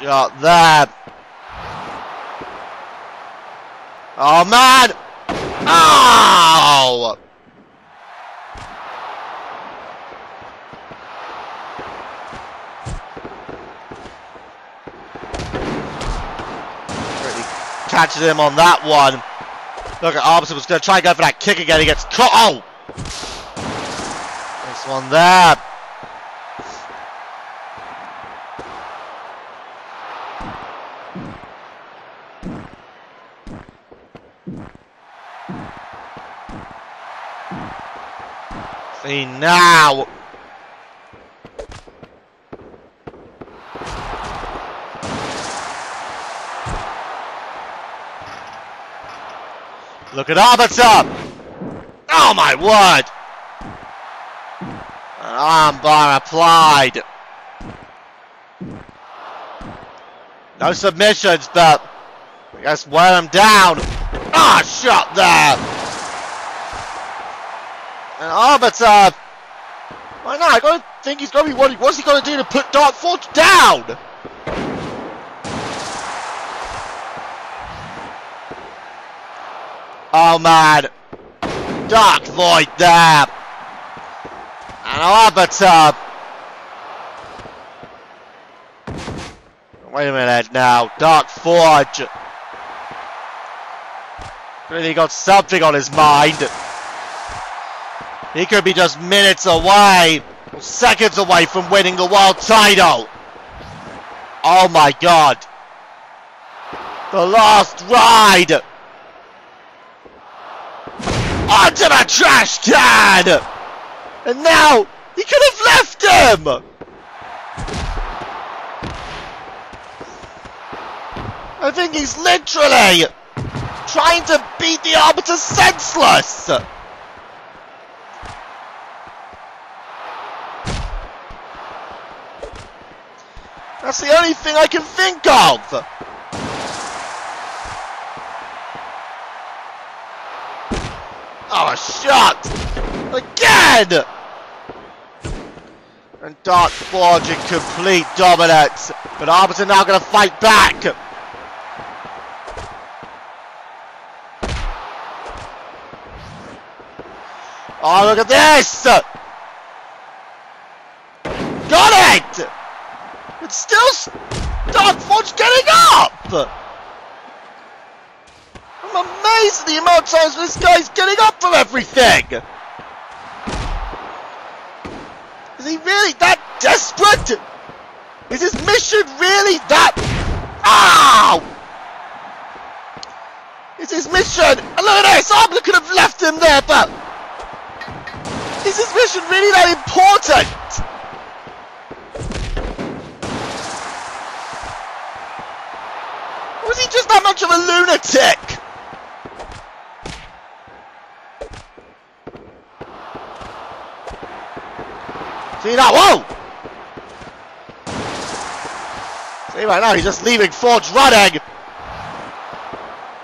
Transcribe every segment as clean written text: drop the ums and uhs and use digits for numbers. shot there. Oh man! Ow! Really catches him on that one. Look at Arbiter was going to try and go for that kick again. He gets caught. Oh! This one there. See now. Look at Arbiter. Oh my word. An armbar applied. No submissions, but I guess wear him down. Ah, shot there. And Arbiter, why not? I gotta think he's gonna be what's he gonna do to put Dark Forge down? Oh man, Dark Void there, and Arbiter. Wait a minute now, Dark Forge really got something on his mind. He could be just minutes away, seconds away from winning the world title. Oh my god. The last ride. Onto the trash can. And now, he could have left him. I think he's literally trying to beat the Arbiter senseless. That's the only thing I can think of! Oh, a shot! Again! And Dark Forge in complete dominance. But Arbiter now going to fight back! Oh, look at this! Got it! It's still Dark Forge getting up! I'm amazed at the amount of times this guy's getting up from everything! Is he really that desperate? Is his mission really that... Ow! Is his mission... Oh, look at this! Arbiter could have left him there, but... Is his mission really that important? Was he just that much of a lunatic? See now, whoa! See right now, he's just leaving Forge running.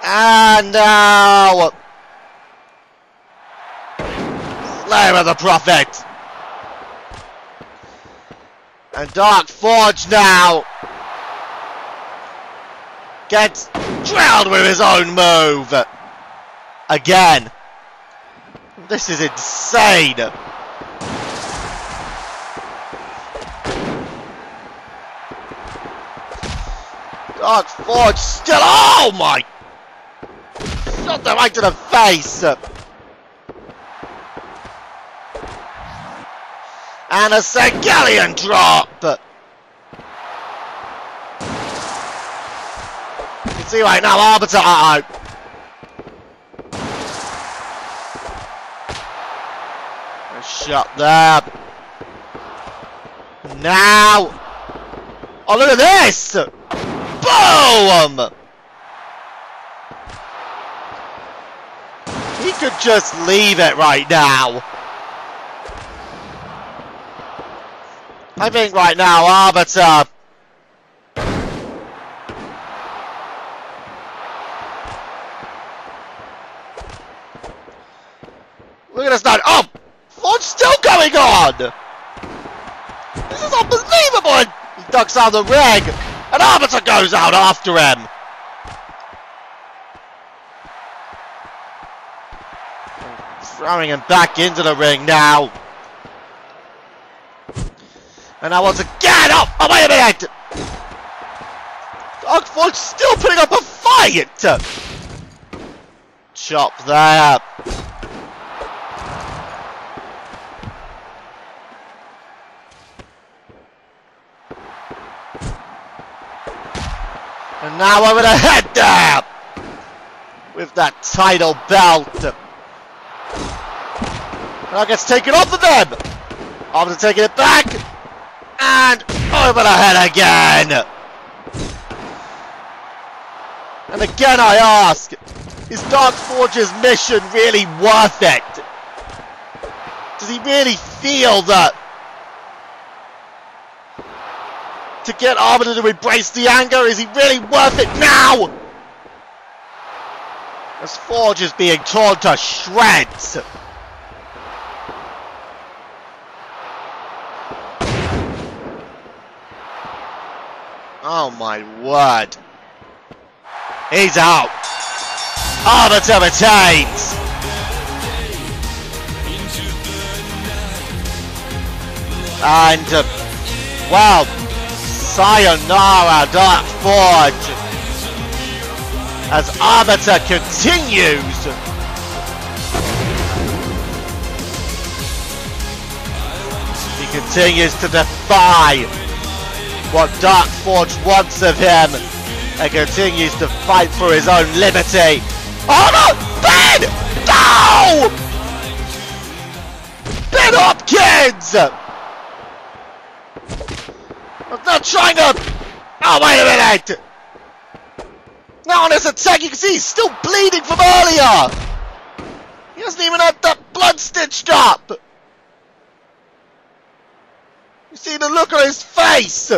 And now... Lair of the Prophet. And Dark Forge now gets drowned with his own move again. This is insane. Dark Forge still. Oh my! Shot them right to the face. And a Segellion drop. See right now, Arbiter. Uh-oh. Shot there. Now. Oh, look at this. Boom. He could just leave it right now. I think right now, Arbiter. Look at us now. Oh! Forge still going on! This is unbelievable! He ducks out the ring. and Arbiter goes out after him. Throwing him back into the ring now. And now once again, oh wait a minute! Dark Forge still putting up a fight! Chop there. And now over the head there! With that title belt. Now gets taken off of them! After taking it back! And over the head again! And again I ask, is Dark Forge's mission really worth it? Does he really feel that to get Arbiter to embrace the anger, is he really worth it now? As Forge is being torn to shreds. Oh my word. He's out. Arbiter retains. And, well, sayonara Dark Forge. As Arbiter continues to defy what Dark Forge wants of him, and continues to fight for his own liberty. Oh no! Ben! No! Ben Hopkins! I'm not trying to... Oh wait a minute! Now on his attack you can see he's still bleeding from earlier! He hasn't even had that blood stitched up! You see the look on his face!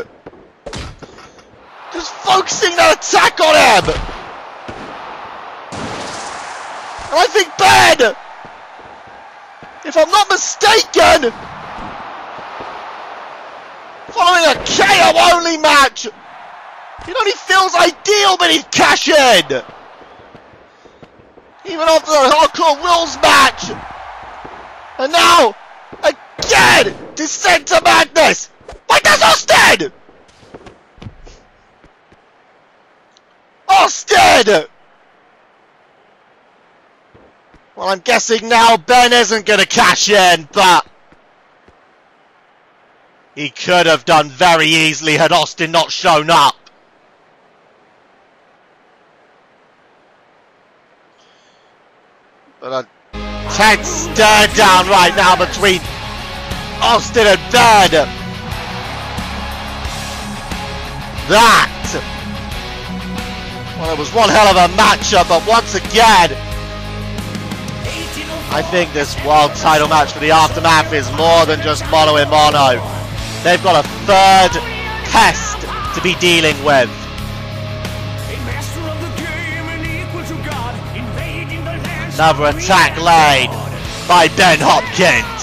Just focusing that attack on him! And I think Ben, if I'm not mistaken, following a KO only match, it only feels ideal when he cash in! Even after the Hardcore Rules match! And now, again, descent to madness! Wait, that's Austin! Austin! Well, I'm guessing now Ben isn't going to cash in, but he could have done very easily had Austin not shown up. But a tense stare down right now between Austin and Ben. Well, it was one hell of a matchup, but once again, I think this world title match for the Aftermath is more than just mono in mono. They've got a third test to be dealing with. Another attack laid by Ben Hopkins.